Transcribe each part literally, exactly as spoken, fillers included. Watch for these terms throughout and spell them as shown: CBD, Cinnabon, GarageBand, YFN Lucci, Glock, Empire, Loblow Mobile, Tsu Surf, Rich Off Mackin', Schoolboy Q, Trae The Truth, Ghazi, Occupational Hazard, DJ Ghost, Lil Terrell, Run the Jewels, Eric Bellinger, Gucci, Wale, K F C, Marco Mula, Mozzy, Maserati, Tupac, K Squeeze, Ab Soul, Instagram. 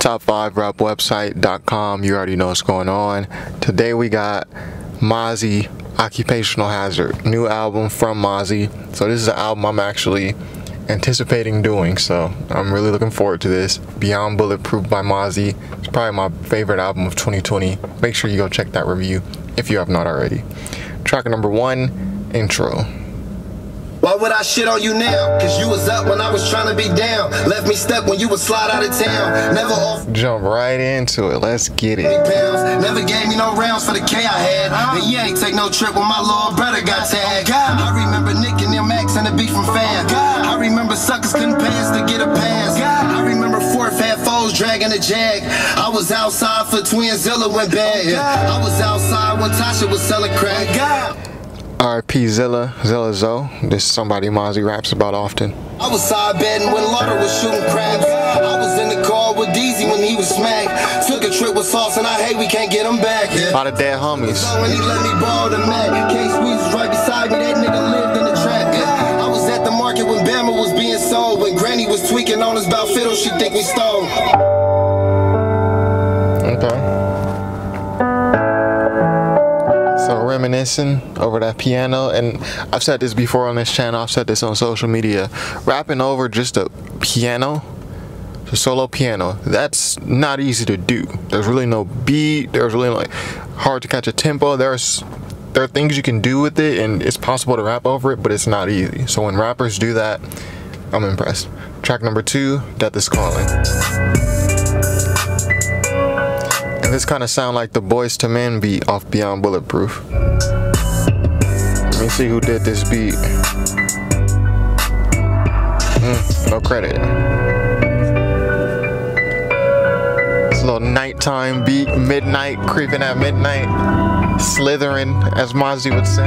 top five rap website dot com. You already know what's going on. Today we got Mozzy, Occupational Hazard, new album from Mozzy. So this is an album I'm actually anticipating doing, so I'm really looking forward to this. Beyond Bulletproof by Mozzy. It's probably my favorite album of twenty twenty. Make sure you go check that review if you have not already. Track number one, intro. Why would I shit on you now? Cause you was up when I was trying to be down. Left me step when you would slide out of town. Never off. Jump right into it. Let's get it. Never gave me no rounds for the K I had. And you ain't take no trip when my little brother got tagged. I remember Nick and them Max and the beef from Fab. I remember suckers couldn't pass to get a pass. I remember fourth had foes dragging the jag. I was outside for Twin Zilla went bad. I was outside when Tasha was selling crack. R P Zilla, Zilla Zoe. This is somebody Mozzy raps about often. I was side betting when Lauder was shooting crabs. I was in the car with Deezy when he was smacked. Took a trip with Sauce and I hate we can't get him back. Yeah. A lot of dead homies. So when he let me borrow the Mac, K Squeeze was right beside me, that nigga lived in the trap. Yeah. I was at the market when Bama was being sold. When Granny was tweaking on us about fiddle, she think we stole. Reminiscing over that piano, and I've said this before on this channel, I've said this on social media, rapping over just a piano, a solo piano, that's not easy to do. There's really no beat, there's really like hard to catch a tempo, there's there are things you can do with it and it's possible to rap over it, but it's not easy. So when rappers do that, I'm impressed. Track number two, Death Is Calling. This kind of sound like the Boyz Two Men beat off Beyond Bulletproof. Let me see who did this beat. Mm, no credit. It's a little nighttime beat, midnight, creeping at midnight, slithering, as Mozzy would say.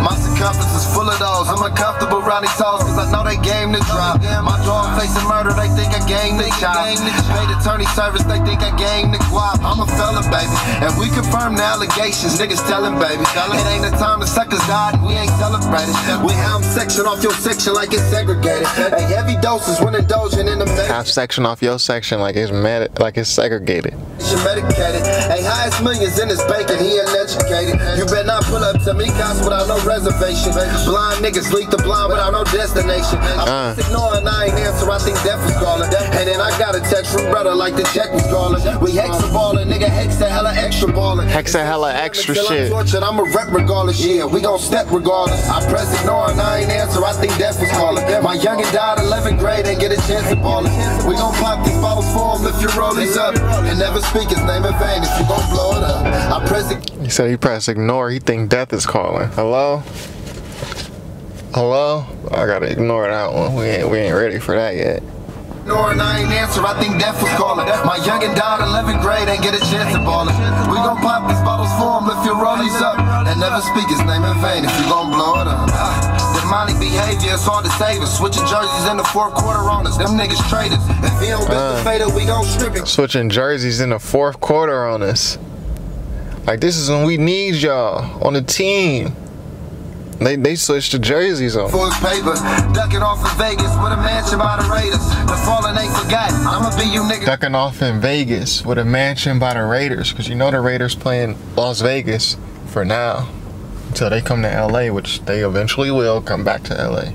My circumference is full of those. I'm uncomfortable around these souls cause I know they game to drop. My dog facing murder, they think I game the chop. Paid attorney service, they think I game the guap. I'm a fella, baby, and we confirm the allegations. Niggas telling, baby, it ain't the time the suckers died and we ain't celebrated. We have section off your section like it's segregated. A heavy doses when indulging in the medication. Half section off your section like it's med like it's segregated. You're medicated. Hey, highest millions in this bank and he uneducated. You better not pull up to me, cause without no reservation. Blind niggas leak the blind without no destination. I'm uh. ignoring, I ain't answer, I think death was calling. And then I got a text from brother like the check was calling. We hexa ballin', nigga, hexa hella extra ballin'. Hexa hella extra shit. I'm a rep regardless, yeah, we gon' step regardless. I press ignoring, I ain't answer, I think death was calling. My youngin' died eleventh grade, ain't get a chance to ballin'. We gon' pop these bottles for him if you roll these up. And never speak his name in vain if you gon' blow it up. I press it. He said he pressed ignore, he think death is calling. Hello? Hello? I gotta ignore that one. We ain't, we ain't ready for that yet. Ignoring, I ain't answer, I think death was calling. My youngin' died eleventh grade, ain't get a chance to ball it. We gon' pop these bottles for him if you roll these up. And never speak his name in vain if you gon' blow it up. Demonic behavior, it's hard to save us. Switching jerseys in the fourth quarter on us. Them niggas traitors. If he don't get the fader, we gon' strip it. Switching jerseys in the fourth quarter on us. Like, this is when we need y'all on the team. They, they switched the jerseys on. For his paper, ducking off in Vegas with a mansion by the Raiders. The fallen ain't forgotten. I'ma be you nigga. Ducking off in Vegas with a mansion by the Raiders. Because you know the Raiders playing Las Vegas for now. Until they come to L A, which they eventually will come back to L A.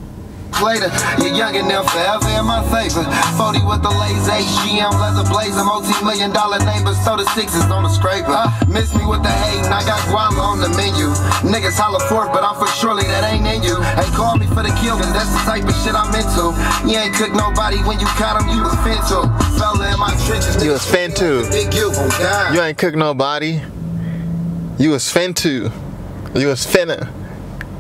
Later, you're young and them forever in my favor. forty with the lazy G M leather blazer, multi-million dollar neighbor, so the sixes on the scraper. Uh, miss me with the hate, and I got guava on the menu. Niggas holler for it, but I'm for surely that ain't in you. Hey, call me for the kill, cause that's the type of shit I'm into. You ain't cook nobody when you caught him, you was fin to. Fella in my trenches, you was fin to. You ain't cook nobody. You was fin to. You was finna.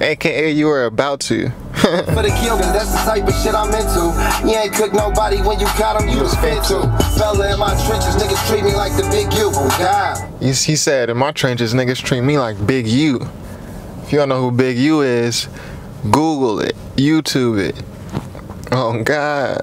A K A you were about to. For the kill, cause that's the type of shit I'm into. You ain't cook nobody when you caught him, you was fit to. Fella in my trenches, niggas treat me like the big U. God. He said, in my trenches, niggas treat me like Big U. If you don't know who Big U is, Google it, YouTube it. Oh, God.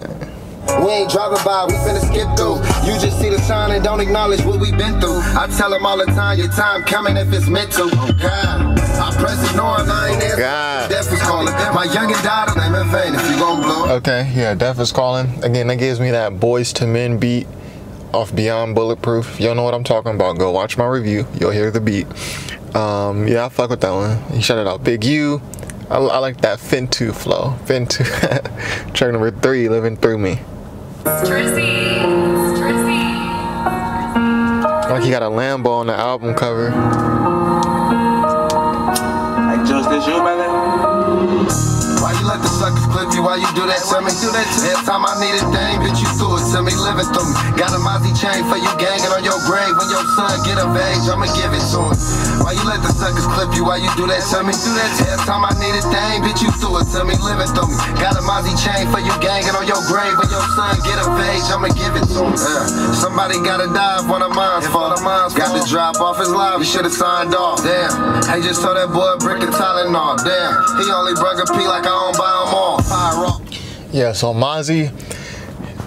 We ain't driving by, we finna skip through. You just see the sign and don't acknowledge what we been through. I tell them all the time, your time coming if it's meant to. Oh God, I press ignore and I ain't answering. Death was calling. My youngin' died on him in vain. If you gon' blow. Okay, yeah, Death is calling. Again, that gives me that Boyz two Men beat off Beyond Bulletproof. Y'all know what I'm talking about. Go watch my review. You'll hear the beat. Um, yeah, I fuck with that one. He shouted out Big U. I, I like that Fintu flow. Fintu. Track number three, Living Through Me. Trizzy. Trizzy. Like he got a Lambo on the album cover. Like just this you, brother? Why you let the suckers clip you? Why you do that to me? Do that to every time I need a thing, bitch, you threw it to me, living through me. Got a Mozzy chain for you ganging on your grave. When your son get of age, I'ma give it to him. Why you let the suckers clip you? Why you do that to me? Do that to every time I need a thing, bitch, you threw it to me, living through me. Got a Mozzy chain for you ganging on your grave. When your son get of age, I'ma give it to him. Yeah. Somebody gotta die for the mine's fault. Got to drop off his life, he should've signed off. Damn, hey, just told that boy brick and Tylenol. Damn, he only brung a pee like I don't buy him all. Fire off. Yeah, so Mozzy,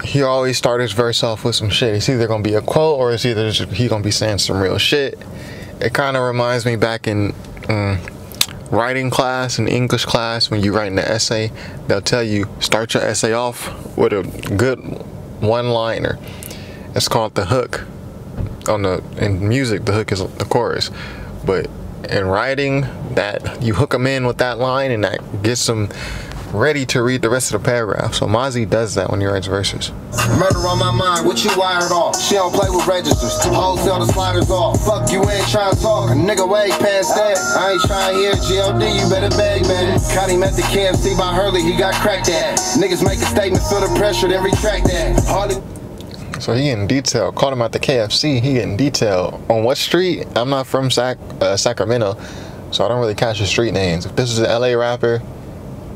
he always starts his verse off with some shit. It's either gonna be a quote or it's either just, he gonna be saying some real shit. It kind of reminds me back in um, writing class and English class, when you write an essay, they'll tell you start your essay off with a good one-liner. It's called the hook. On the in music, the hook is the chorus, but in writing, that you hook them in with that line, and that gets them ready to read the rest of the paragraph. So Mozzy does that when he writes verses. Murder on my mind, what you wired off? She don't play with registers, wholesale the sliders off. Fuck you ain't trying to talk, a nigga way past that. I ain't trying to hear G L D, you better beg, man. Caught him at the K F C by Hurley, he got cracked at. Niggas make a statement, feel the pressure, then retract that. Hardly. So he in detail. Called him at the K F C, he in detail. On what street? I'm not from Sac uh, Sacramento, so I don't really catch the street names. If this is an L A rapper,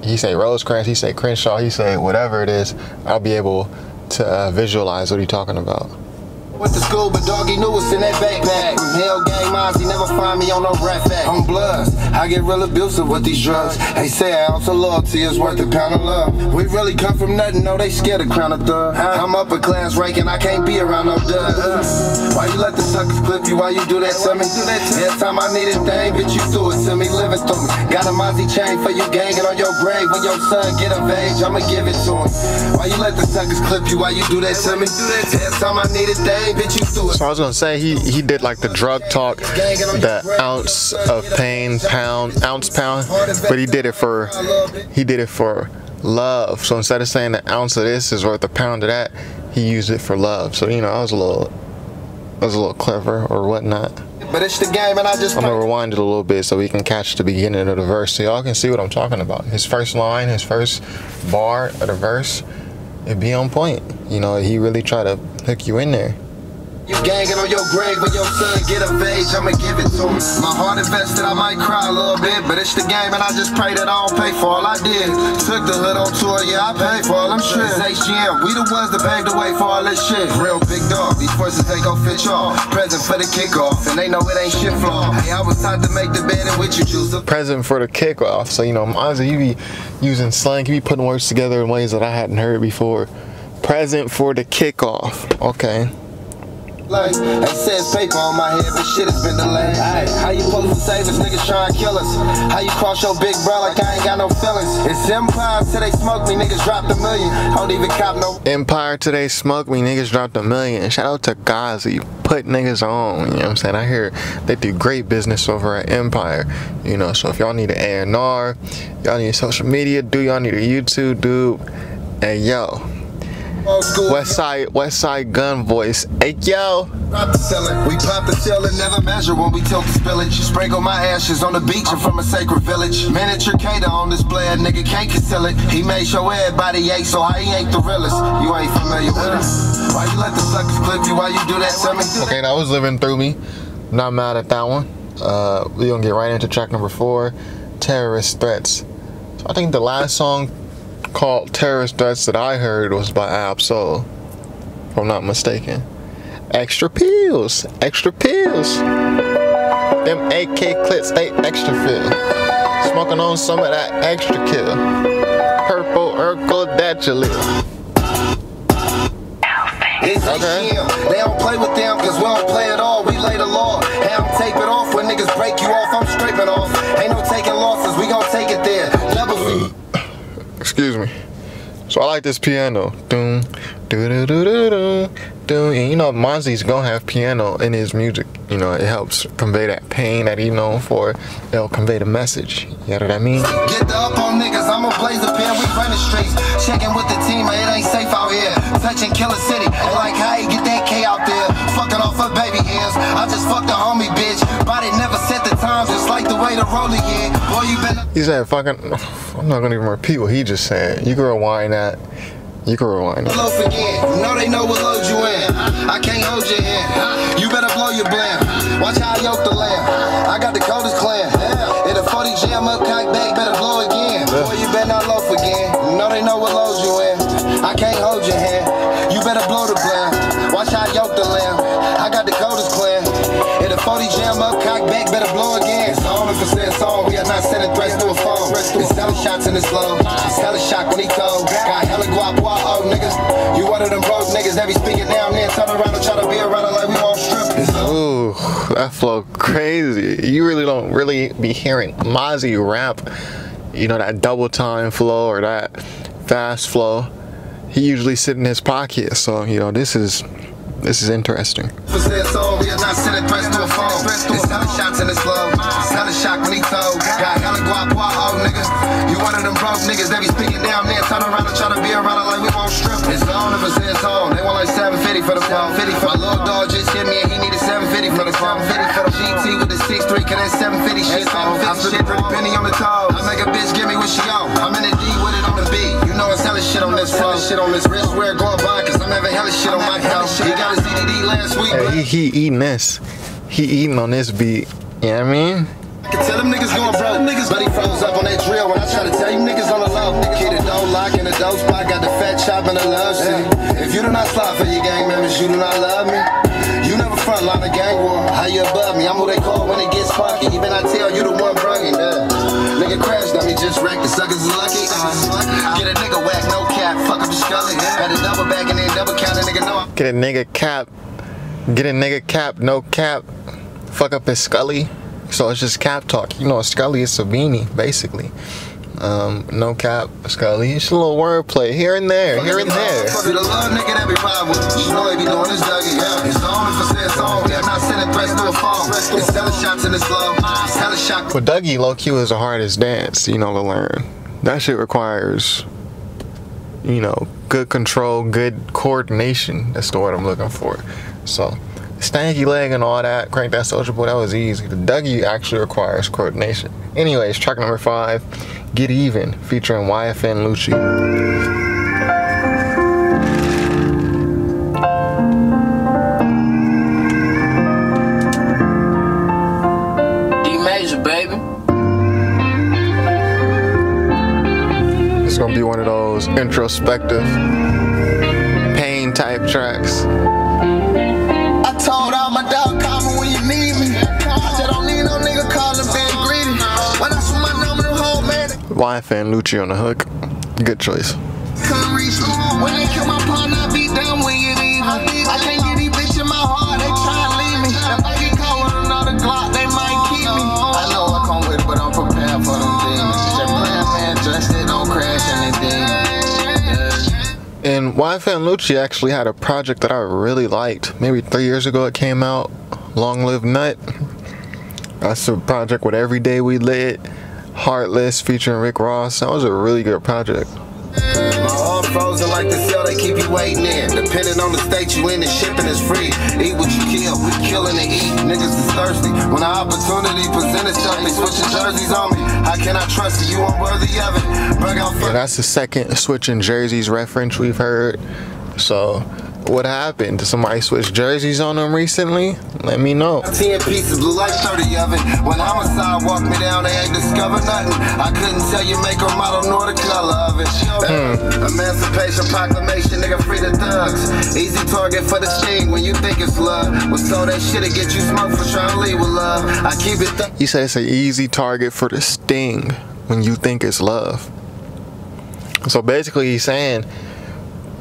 he say Rosecrans, he say Crenshaw, he say whatever it is, I'll be able to uh, visualize what he's talking about. Went to school, but doggy knew what's in that backpack. From hell gang Mozzy, never find me on no rat back. I'm Blxst, I get real abusive with these drugs. They say an ounce of loyalty is worth a pound of love. We really come from nothing, no, they scared of crown of thug. I'm upper class ranking, I can't be around no dust. Why you let the suckers clip you? Why you do that to me? Every time I need a thing, bitch, you threw it to me, living through me. Got a Mozzy chain for you ganging on your grave. When your son get of age, I'ma give it to him. Why you let the suckers clip you? Why you do that to me? Every time I need a thing. So I was gonna say he he did like the drug talk, the ounce of pain, pound, ounce pound, but he did it for he did it for love. So instead of saying the ounce of this is worth a pound of that, he used it for love. So you know, I was a little I was a little clever or whatnot. But it's the game, and I just I'm gonna rewind it a little bit so we can catch the beginning of the verse, so y'all can see what I'm talking about. His first line, his first bar of the verse, it be on point. You know, he really tried to hook you in there. You gangin' on your grave, but your son get of age, I'ma give it to him. My heart invested, I might cry a little bit, but it's the game, and I just pray that I don't pay for all I did. Took the hood on tour, yeah, I paid for all them shit. H G M, we the ones that paved the way for all this shit. Real big dog, these forces ain't gon' fit y'all. Present for the kickoff, and they know it ain't shit flaw. Hey, I was taught to make the bed and with you choose the present for the kickoff. So, you know, Mozzy, you be using slang, you be putting words together in ways that I hadn't heard before. Present for the kickoff. Okay. Like, it says paper on my head, but shit has been delayed. Ay, how you supposed to save us? Niggas trying to kill us. How you cross your big bro like I ain't got no feelings? It's Empire till they smoke me, niggas dropped a million. I don't even cop no Empire till they smoke me, niggas dropped a million. Shout out to Ghazi, put niggas on. You know what I'm saying? I hear they do great business over at Empire. You know, so if y'all need an A and R, y'all need social media, do y'all need a YouTube, dude? And yo. West Side, West Side Gun voice. Hey yo. Pop the ceiling, we pop the ceiling, never measure when we tilt the spillage. Sprinkle my ashes on the beach, I'm from a sacred village. Miniature cater on display, a nigga can't conceal it. He made sure everybody ate, so I ain't the realest. You ain't familiar with us. Why you let the suckers clip you? Why you do that to me? Okay, that was Living Through Me. Not mad at that one. Uh, we gonna get right into track number four, Terrorist Threats. So I think the last song called Terrorist Threats that I heard was by Ab Soul, if I'm not mistaken. Extra pills, extra pills. Them A K clips, they extra fill. Smoking on some of that extra kill. Purple Urkel, that you live. It's okay. A they don't play with them, cause we don't play at all. We lay the law. Hey, I'm taping off. When niggas break you off, I'm stripping off. Ain't no taking losses, we gon' take it there. Levels. Excuse me. So I like this piano. Doom, do do do do do. And you know, Mozzy's gonna have piano in his music. You know, it helps convey that pain that he's known for. It'll convey the message. You know what I mean? Get the up on niggas. I'm gonna blaze the pen. We run the streets, checking with the team. It ain't safe out here. Touching Killer City. And like, how you get that K out there? Fucking off her baby ears. I just fucked the homie, bitch. Body never set the times. It's like the way the roller is. Boy, you been. He said, "Fucking." I'm not gonna even repeat what he just said. You can rewind that. You can rewind it. You know they know what load you in. I can't hold your hand. You better blow your blam. Watch how I yoke the lamb. I got the coldest clan. If a forty jam up cock back, better blow again. Boy, you better not loaf again. You know they know what load you in. I can't hold your hand. You better blow the blam. Watch how I yoke the lamb. I got the coldest clan. If a forty jam up cock back, better blow again. It's only for saying song. We are not sending threats to a phone. It's selling shots in this low. It's selling shock when he told. Got hella guap. Niggas, you one of them broke niggas that be speaking down there, turn around and try to be around like we all stripping. Ooh, that flow crazy. You really don't really be hearing Mozzy rap, you know, that double time flow or that fast flow. He usually sit in his pocket, so you know this is this is interesting. Niggas that be speaking down there, turn around and try to be around like we won't strip. It's the only for says home. They want like seven fifty for the phone. My little dog just hit me and he needed seven fifty for the phone. fifty for the G T with the six three, cause that seven fifty shit. I spit a penny on the toes. I make a bitch give me what she on. I'm in the D with it on the beat. You know I'm selling shit on this phone. Shit on this wristwear going by, cause I'm having hella shit on my couch. He got his D D D last week. Hey, he, he eating this. He eating on this beat. You know what I mean? I can tell them niggas going broke, niggas, but he froze up on that drill when I try to tell you niggas on the low. Kid a dough lock in a dough spot, got the fat chop in the love city. If you do not slide for your gang members, you do not love me. You never front line a gang war, how you above me? I'm who they call when it gets funky, even I tell you the one brungin', duh. Nigga crashed on me, just wrecked, the suckers is lucky. Uh, get a nigga whack, no cap, fuck up the scully. Got a double back and then double count, a nigga know. Get a nigga cap, get a nigga cap, no cap, fuck up his scully. So it's just cap talk. You know, Scully is Savini, basically. Um, no cap, Scully. It's a little wordplay here and there, here and there. You the love nigga that be robbing. You know they be doing this duggy. It's only for saying song. They're not sending threats to a phone. It's selling shots in this love. It's selling shots. But Dougie, low key, is the hardest dance, you know, to learn. That shit requires, you know, good control, good coordination. That's the word I'm looking for. So. Stanky leg and all that, crank that social boy, that was easy. The Dougie actually requires coordination. Anyways, track number five, Get Even, featuring Y F N Lucci. D major, baby. It's gonna be one of those introspective, pain type tracks. Told all my dog, call me when you need me. I said, don't need no nigga calling, being greedy. When I saw my number, the whole man. Y F N Lucci on the hook. Good choice. Couldn't reach me. When they kill my partner, I be done with it even. I can't get these bitch in my heart, they try to leave me. If I get caught with another Glock, they might keep me. I know I come with it, but I'm prepared for them things. Just plan, man, just they don't crash anything. And Y F N Lucci actually had a project that I really liked. Maybe three years ago it came out, Long Live Nut. That's a project with Every Day We Lit, Heartless featuring Rick Ross. That was a really good project. My arm frozen like the cell, they keep you waiting in. Depending on the state you in, the shipping is free. Eat what you kill, we killing to eat. Niggas is thirsty. When the opportunity presented itself, they switching jerseys on me. How can I trust you? You unworthy of it. Bring out yeah, that's the second switching jerseys reference we've heard. So what happened? Did somebody switch jerseys on them recently? Let me know. ten pieces, blue light, thirty of it. When homicide walked me down, they ain't discovered nothing. I couldn't tell you make or model nor the color of it. Hmm. Emancipation Proclamation, nigga, free the thugs. Easy target for the sting when you think it's love. What's all that shit to get you smoked for trying to leave with love? I keep it. Th you said it's an easy target for the sting when you think it's love. So basically, he's saying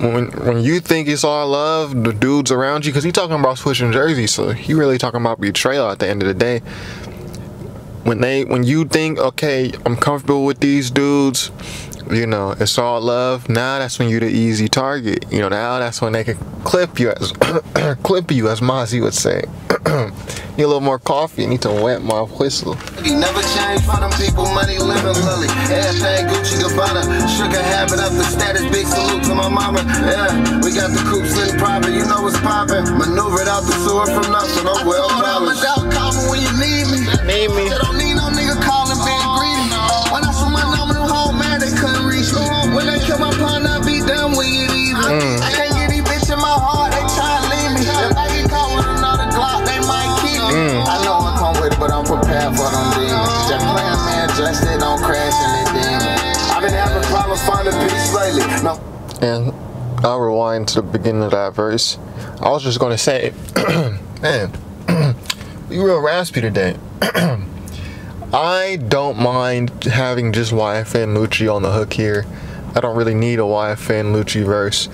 when when you think it's all love, the dudes around you, because he talking about switching jerseys, so he really talking about betrayal at the end of the day. When they, when you think, okay, I'm comfortable with these dudes, you know, it's all love. Now that's when you're the easy target. You know, now that's when they can clip you, as clip you, as Mozzy would say. Need a little more coffee. Need to wet my whistle. He never changed for them people. Money living lily. Everything Gucci Gabbana. Sugar habit up the status. Big salute to my mama. Yeah, we got the coops in private. You know what's poppin'. Maneuvered out the sewer from nothing. I'm well polished. I was out calling when you need me. Need me. I don't need no nigga calling being greedy. When I saw my number to home, man, they couldn't reach me. When they kill my pun, I be done with it either. Mm. I can't get these bitch in my heart. They try to leave me. If I get caught with another Glock, they might keep me. Mm. I know I come with, but I'm prepared for them demons. Just playing, man, just they don't crash and they demons. I've been having problems finding peace lately. No. And I'll rewind to the beginning of that verse. I was just gonna say, man, you real raspy today. I don't mind having just Y F N Lucci on the hook here. I don't really need a Y F N Lucci verse.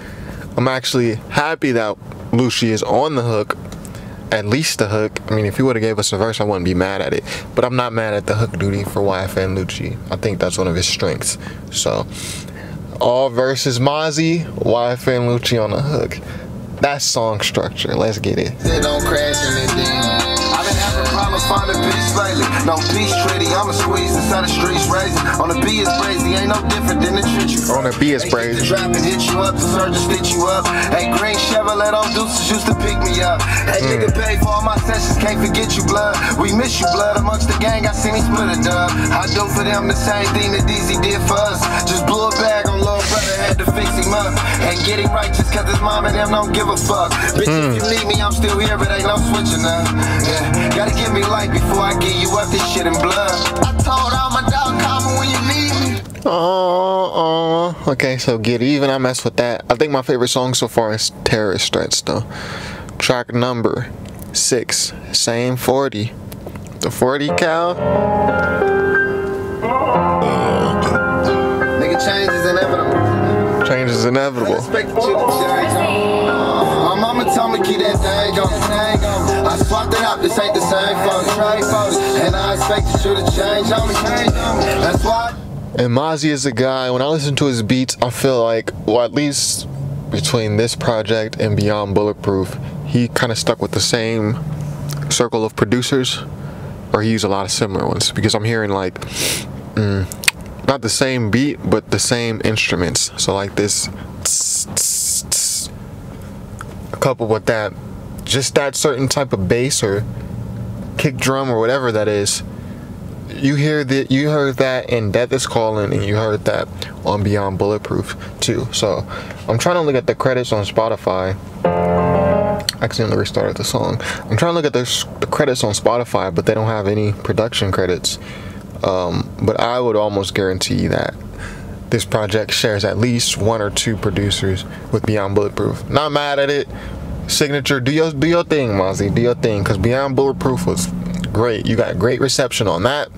I'm actually happy that Lucci is on the hook, at least the hook. I mean, if he would have gave us a verse, I wouldn't be mad at it. But I'm not mad at the hook duty for Y F N Lucci. I think that's one of his strengths. So, all verses Mozzy, Y F N Lucci on the hook. That's song structure. Let's get it. They don't crash anything. Find a bitch lately, no peace treaty. I'm a squeeze inside the streets raising. On the B is crazy, ain't no different than the shit you. On the B is crazy. Drop and hit you up, the surgeon stitch you up. Hey, green Chevrolet on deuces used to pick me up. Hey, nigga paid for all my sessions, can't forget you, blood. We miss you, blood. Amongst the gang, I seen me split a dub. I do for them the same thing that D Z did for us. Just blew a bag on little brother, had to fix him up. And get him right just cause his mom and them don't give a fuck. Bitch, mm. if you need me, I'm still here, but ain't no switching up. Yeah, gotta give me life before I get you up this shit in blood. I told all my dog call when you need me. Oh, oh, okay, so Get Even, I messed with that. I think my favorite song so far is Terrorist Threats though. Track number six, same forty. The forty cal. Nigga, change is inevitable. Change is inevitable. My mama told me keep that thing going. I swapped it out, this ain't the same folks, Trae folks, and I expected you to change on me, change on me, that's why. And Mozzy is a guy, when I listen to his beats, I feel like, well, at least between this project and Beyond Bulletproof, he kind of stuck with the same circle of producers, or he used a lot of similar ones, because I'm hearing like, mm, not the same beat, but the same instruments. So like this, tss, tss, tss, coupled with that, just that certain type of bass or kick drum or whatever that is. You hear that, you heard that in Death Is Calling, and you heard that on Beyond Bulletproof too. So I'm trying to look at the credits on Spotify. I accidentally restarted the song. I'm trying to look at the, the credits on Spotify, but they don't have any production credits. Um, but I would almost guarantee that this project shares at least one or two producers with Beyond Bulletproof. Not mad at it. Signature, do your, do your thing, Mozzy, do your thing, because Beyond Bulletproof was great. You got great reception on that,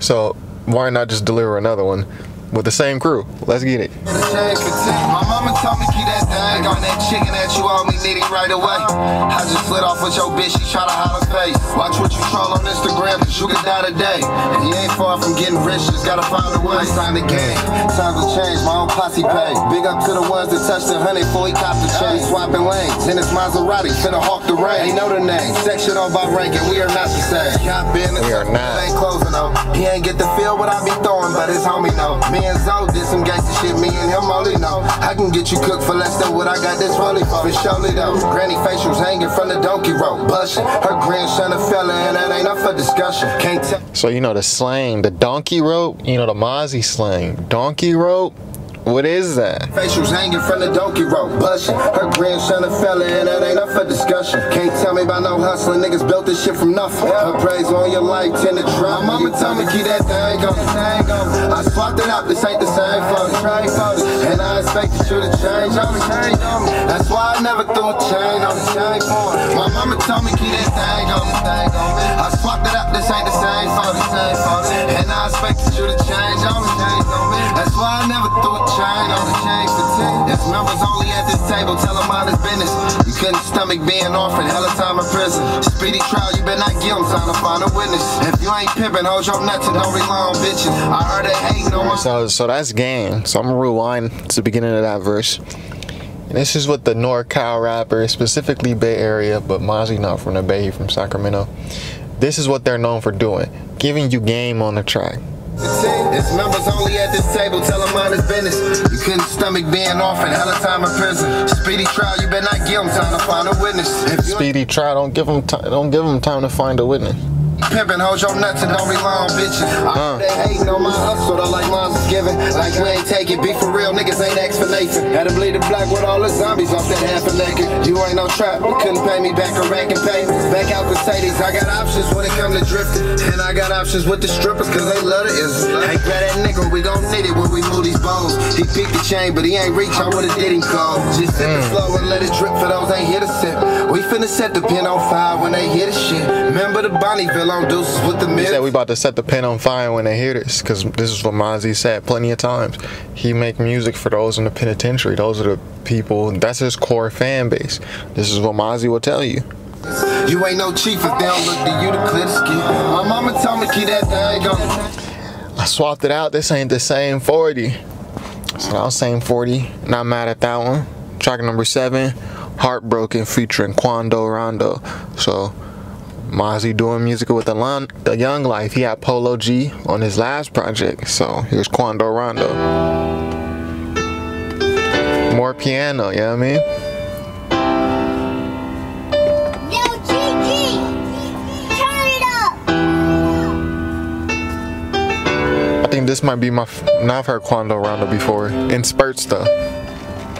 so why not just deliver another one with the same crew? Let's get it. My mama told me keep that thing on that chicken that you all me needing right away. I just slid off with your bitch, she try to hide her face. Watch what you troll on Instagram, cause you could die today. And you ain't far from getting rich, just gotta find a way. Sign the game, times will change, my own posse pay. Big up to the ones that touched the honey before he copped the chain. Swapping lanes, in his Maserati, finna hawk the rain. Ain't know the name, section on by ranking, we are not the same. We are not. Ain't closing though. He ain't get the feel what I be throwing, but his homie know. Me and Zo did some gangsta shit, me and him only know. I can get you cooked for less than what I got this rolly for. It's surely though. Granny facials hanging from the donkey rope, busting. Her grandson a fella, and that ain't up for discussion. Can't tell. So you know the slang, the donkey rope, you know the Mozzy slang. Donkey rope? What is that? Facials hanging from the donkey rope, busting. Her grandson a fella, and that ain't up for discussion. Can't tell me about no hustling, niggas built this shit from nothing. Her praise on your life, tend to try. My mama told me keep that thing on. I swapped it out, this ain't the same for the train for it. And I expected you to change on me, change on me. That's why I never threw a chain on the chain for it. My mama told me keep that thing on, thing on. I swapped it out, this ain't the same for the same for it. And I expected you to change on me, change on me. That's why I never threw a chain. Shine on the chain for ten. It's members only at this table, tell them all this business. You couldn't stomach being off in hella time in prison. Speedy trial, you been not guilty, trying to find a witness. If you ain't pimping, hold your nuts and don't rely on bitches. I heard it hate no one. So, so that's game. So I'm gonna rewind to the beginning of that verse. And this is what the NorCal rapper, specifically Bay Area, but Mozzy not from the Bay, he from Sacramento. This is what they're known for doing, giving you game on the track. It's members only at this table, tell them all this business. You couldn't stomach being off in hella time in prison. Speedy trial, you better not give them time to find a witness. Speedy trial, don't give them time, don't give them time to find a witness. Pimpin', hold your nuts and don't rely on bitches. I uh. they hatin' on my hustle, though like moms is giving. Like we ain't take it, be for real, niggas ain't explanation. Had to bleed the black with all the zombies off that half a naked. You ain't no trap, you couldn't pay me back a rack and pay. Back out the Sadies, I got options when it come to drifting. And I got options with the strippers, cause they love the ism. Ain't grab that nigga, we gon' need it when we move these bones. He picked the chain, but he ain't reach, I would've did him cold. Just sip it slow and let it drip for those ain't here to sip. We finna set the pin on fire when they hear the shit. Remember the Bonnieville. He said we about to set the pen on fire when they hear this, because this is what Mozzy said plenty of times. He make music for those in the penitentiary. Those are the people. That's his core fan base. This is what Mozzy will tell you. You ain't no chief if they don't look to you to clear the skin. My mama told me keep that thing going. I swapped it out. This ain't the same forty. So now same forty. Not mad at that one. Track number seven, Heartbroken featuring Quando Rondo. So Mozzy doing music with the, long, the Young Life. He had Polo G on his last project. So here's Quando Rondo. More piano, you know what I mean? Yo, Gigi! Turn it up! I think this might be my... F now I've heard Quando Rondo before. In spurts, though.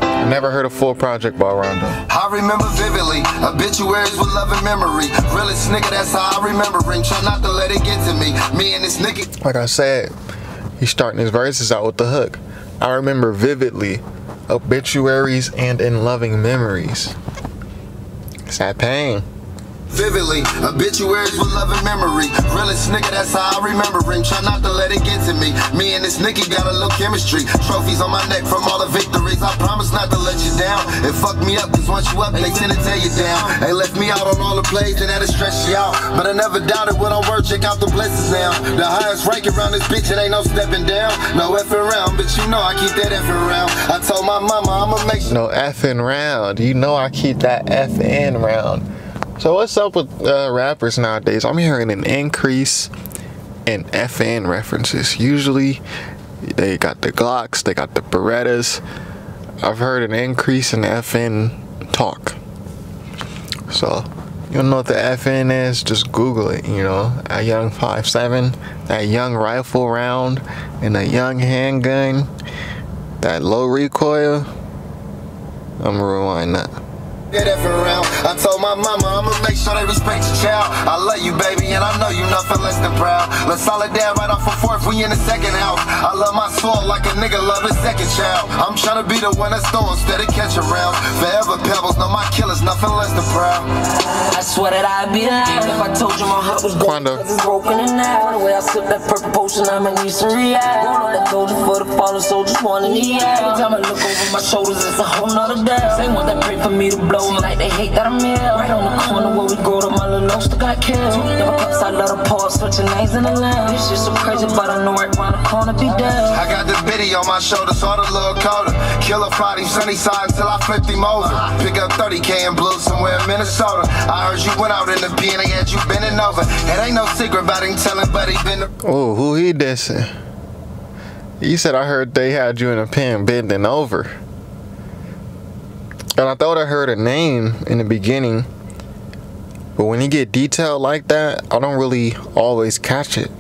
I never heard a full project by Rondo. I remember vividly, obituaries with love and memory. Realest nigga, that's how I remember him. Try not to let it get to me. Me and this nigga. Like I said, he's starting his verses out with the hook. I remember vividly, obituaries and in loving memories. It's that pain. Vividly, obituaries with love and memory. Realest nigga, that's how I remember him. Try not to let it get to me. Me and this nigga got a little chemistry. Trophies on my neck from all the victories. I promise not to let you down. It fucked me up, cause once you up, they tend to tear you down. They left me out on all the plays and that'll stress you out. But I never doubted when I work, check out the blessings now. The highest rank around this bitch, it ain't no stepping down. No effing round, but you know I keep that effing round. I told my mama I'ma make sure. No effing round, you know I keep that effing round. So what's up with uh, rappers nowadays? I'm hearing an increase in F N references. Usually they got the Glocks, they got the Berettas. I've heard an increase in F N talk. So you don't know what the F N is? Just Google it, you know. A young five seven, that young rifle round, and a young handgun, that low recoil. I'm gonna rewind that. I told my mama I'ma make sure they respect your child. I love you, baby, and I know you nothing less than proud. Let's solid down right off of fourth, we in the second house. I love my soul like a nigga love his second child. I'm tryna be the one that's throwing instead of catching rounds. Forever pebbles, no, my killer's nothing less than proud. I swear that I'd be lying if I told you my heart was broken, cause it's broken and now. The way I sip that purple potion, I'm in need some react. One that told you for the fallen soldiers, one in the air. Every time I look over my shoulders, it's a whole nother day. Same one that prayed for me to blow. Like they hate that I'm here. Right on the corner where we go to my little Oster got killed. Never cups, I let her pause, switching names in the line. This shit so crazy, but I know right round the corner be dead. I got this bitty on my shoulder, saw the little Kodak. Killer Friday, sunny side till I flipped him over. Pick up thirty K and blue somewhere in Minnesota. I heard you went out in the B and they had you bending over. It ain't no secret about him telling, but he been. Oh, who he dissing? You said I heard they had you in a pen bending over. And I thought I heard a name in the beginning, but when you get detailed like that, I don't really always catch it.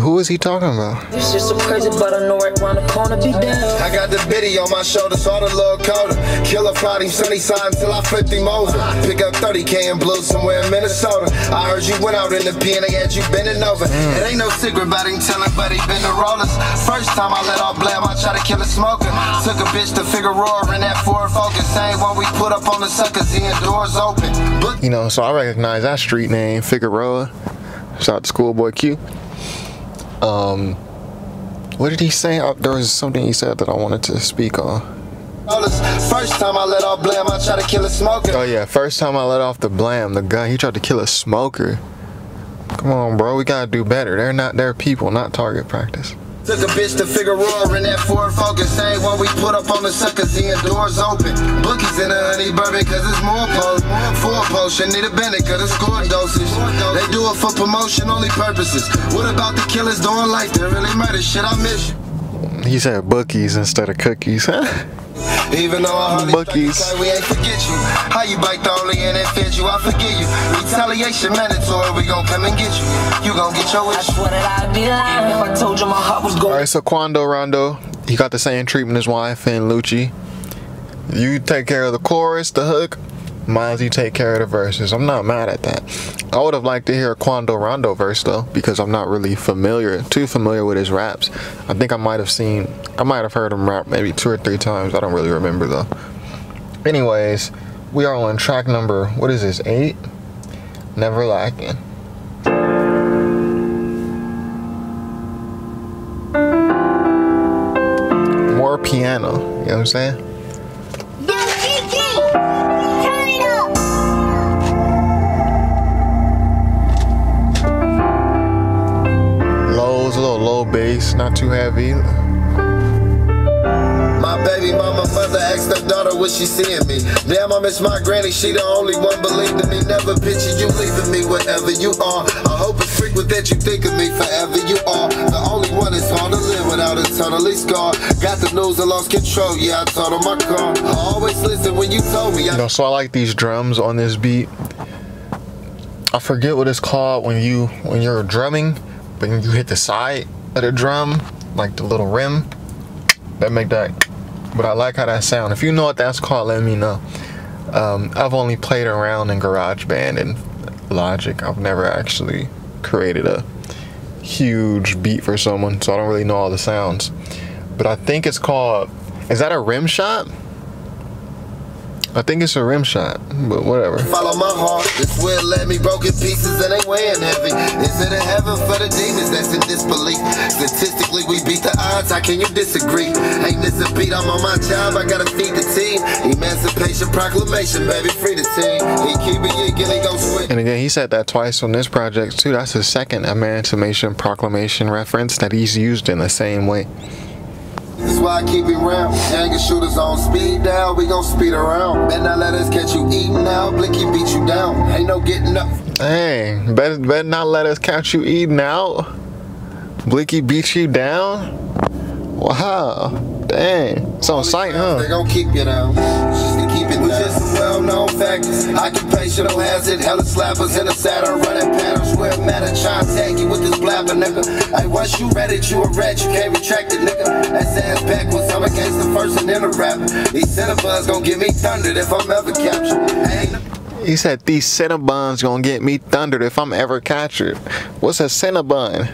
Who is he talking about? This is so crazy, but I know right round the corner be down. I got the bitty on my shoulder, saw the little Kodak. Killer Friday, sunny side till I flipped him over. Pick up thirty K and blue somewhere in Minnesota. I heard you went out in the P and they had you bending over. Mm. It ain't no secret about him telling, but he been the rollers. First time I let off blab, I try to kill a smoker. Took a bitch to Figueroa in that Ford Focus. Same one we put up on the suckers, he had doors open. But you know, so I recognize that street name, Figueroa. Shout out to Schoolboy Q. Um, What did he say? I, there was something he said that I wanted to speak on. First time I let off blam, I tried to kill a smoker. Oh yeah, first time I let off the blam, the guy, he tried to kill a smoker. Come on, bro, we gotta do better. They're not their people, not target practice. Took a bitch to Figueroa in that Ford Focus. Same one we put up on the suckers, seeing doors open. Bookies in the honey bourbon, cause it's more post. Four potion, need a Bennett, cause it's score dosage. They do it for promotion, only purposes. What about the killers doing life? They really murder shit, I miss you. He said bookies instead of cookies, huh? Even though I hardly thought we ain't forget you. How you biked only and it fit you, I forget you. Retaliation mandatory, we gon' come and get you. You gon' get your wish. I swear that I'd be lying if I told you my heart was going. Alright, so Quando Rondo, he got the same treatment as Y F N Lucci. You take care of the chorus, the hook. Mozzy take care of the verses. I'm not mad at that. I would have liked to hear a Quando Rondo verse though, because I'm not really familiar, too familiar with his raps. I think I might have seen, I might have heard him rap maybe two or three times. I don't really remember though. Anyways, we are on track number, what is this, eight? Never Lacking. More piano, you know what I'm saying? Bass, not too heavy. My baby mama mother asked her daughter what she seeing me. Damn, I miss my granny, she the only one believing me. Never picture you leaving me wherever you are. I hope it's frequent that you think of me forever you are. The only one that's hard to live without eternally scarred. Got the news and lost control, yeah, I totaled my car. I always listen when you told me. I you know, so I like these drums on this beat. I forget what it's called when, you, when you're drumming, but when you hit the side of the drum, like the little rim that make that, but I like how that sound. If you know what that's called, let me know. um, I've only played around in GarageBand and Logic. I've never actually created a huge beat for someone, so I don't really know all the sounds, but I think it's called, is that a rim shot? I think it's a rim shot, but whatever. Follow my heart, this will let me broken pieces and they weighing heavy. Is it a heaven for the demons that's in disbelief? Statistically, we beat the odds, how can you disagree? Ain't this a beat, I'm on my job, I gotta feed the team. Emancipation Proclamation, baby, free the team. He keep it yiggin', he gon' switch. And again, he said that twice on this project too. That's his second Emancipation Proclamation reference that he's used in the same way. This is why I keep it round. Gang and shooters on speed down. We gon' speed around. Bet not let us catch you eating now. Blicky beat you down. Ain't no getting up. Dang. Bet, bet not let us catch you eating out. Blicky beat you down. Wow. Dang. It's on sight, huh? They gon' keep you down. Just to keep it down. We just well-known factors. Occupational hazard. Hella slappers in the saddle. Running patterns. Where it matter. Trying to tag you with this blabber, nigga. Hey, once you read it, you a rat. You can't retract it, nigga. That's ass backwards, I'm against the first and then a rapper. These Cinnabons gonna get me thundered if I'm ever captured. He said these Cinnabons gonna get me thundered if I'm ever captured. What's a Cinnabon?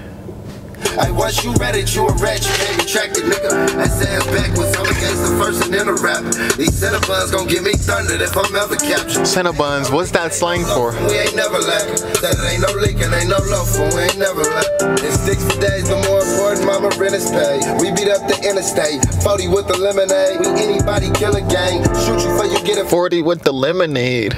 Hey, once you read it, you a rat, you can't retract it, nigga. That's ass backwards, I'm against the first and then a rapper. These Cinnabons gonna get me thundered if I'm ever captured. Cinnabons, what's that slang for? We ain't never lacking. That ain't no leaking, ain't no love for, we ain't never lacking. It's sixty days, the more important mama rent is paid. We beat up the interstate, forty with the lemonade. We anybody kill a gang, shoot you for you get it. forty with the lemonade.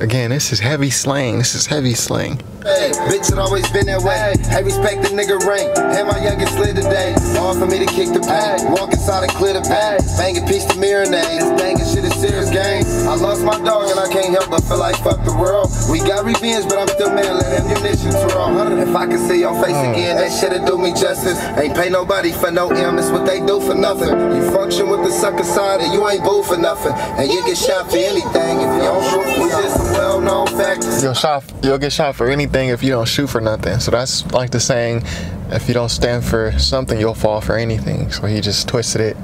Again, this is heavy slang, this is heavy slang. Hey, bitch, it always been that way. Hey, respect the nigga rank. And my youngest slid today. Hard for me to kick the bag. Walk inside and clear the bag. Banging piece to mirror name. This banging shit is serious game. I lost my dog and I can't help but feel like fuck the world. We got revenge, but I'm still mad. Let ammunition throw. If I could see your face again, that shit'd do me justice. Ain't pay nobody for no M. It's what they do for nothing. You function with the sucker side and you ain't boo for nothing. And you get shot for anything if you don't shoot for just a well-known fact. You'll shot, you'll get shot for anything if you don't shoot for nothing. So that's like the saying, if you don't stand for something, you'll fall for anything. So he just twisted it,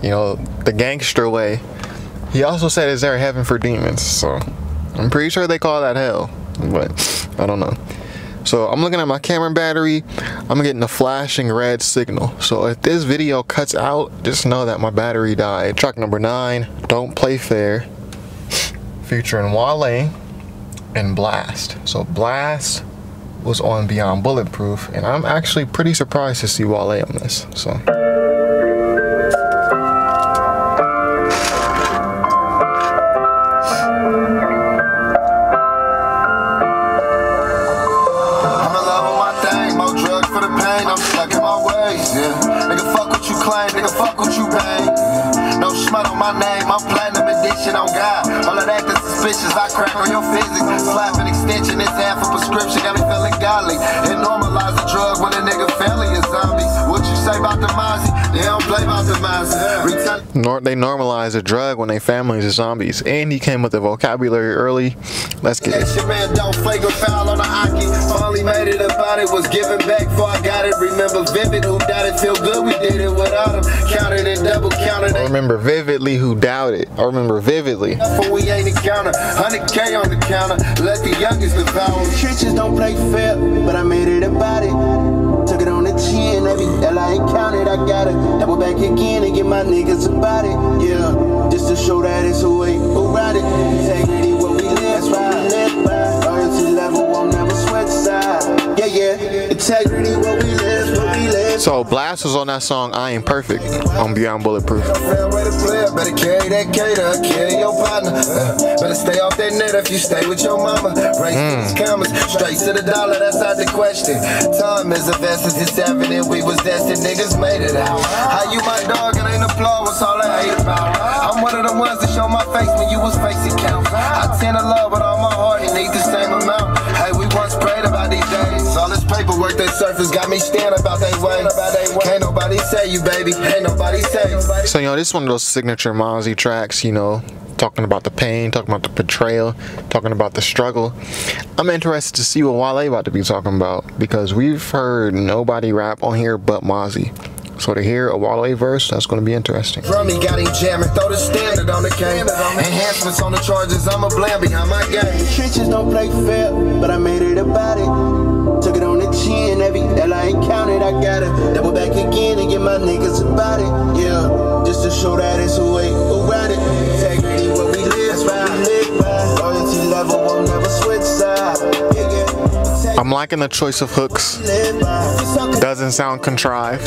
you know, the gangster way. He also said, is there a heaven for demons? So I'm pretty sure they call that hell, but I don't know. So I'm looking at my camera battery, I'm getting a flashing red signal. So if this video cuts out, just know that my battery died. Track number nine, Don't Play Fair, featuring Wale and Blxst. So Blxst, was on Beyond Bulletproof, and I'm actually pretty surprised to see Wale on this. So. I crack on your physics, slap an extension, it's half a prescription, got me feeling godly, and normalize the drug when a nigga family is zombies. What you say about the Mozzy? They don't play about the Mozzy. Nor they normalize the drug when they families are zombies, and he came with the vocabulary early. Let's get it. That shit ran down flagrant foul on the hockey, only made it about it, was giving back before I got it, remember vivid, who doubted, feel good, we did it without him, counted and double counted. I remember vividly who doubted, I remember vividly. We ain't a counter. one hundred K on the counter, let the youngest devour. Trenches don't play fair, but I made it about it. Took it on the chin, every L I encountered, I got it. Double back again and get my niggas about it, yeah. Just to show that it's a way around it. Take me what we live by. Loyalty level won't never sweat side. Yeah, yeah, integrity what we live, what we live. So Blxst was on that song I Ain't Perfect on Beyond Bulletproof. Better carry that cater, carry your partner. Better stay off that net if you stay with your mama. Race these commas, straight to the dollar, that's out the question. Time is a vestige, it's evident we was destined, niggas made it out. How you my dog, it ain't applaud, what's all I hate about? I'm one of the ones that show my face when you was facing counts. I tend to love with all my heart and need the same amount. Hey, we once prayed about these days. All this paperwork that surface got me staring about they way. Can't nobody say you, baby. Ain't nobody say you. So, you know, this is one of those signature Mozzy tracks, you know, talking about the pain, talking about the portrayal, talking about the struggle. I'm interested to see what Wale about to be talking about, because we've heard nobody rap on here but Mozzy. So to hear a Wale verse, that's going to be interesting. Rummy got him jamming, throw the standard on the game. Enhancements on the charges, I'm a blam behind my game. Trenches don't play fair, but I made it about it. Took it on the chin, every L I encountered, I got it. Double back again and get my niggas about it, yeah. Just to show that it's a way around it. Integrity, what we live by, live by. Loyalty level won't never switch side, yeah, yeah. I'm liking the choice of hooks. Doesn't sound contrived.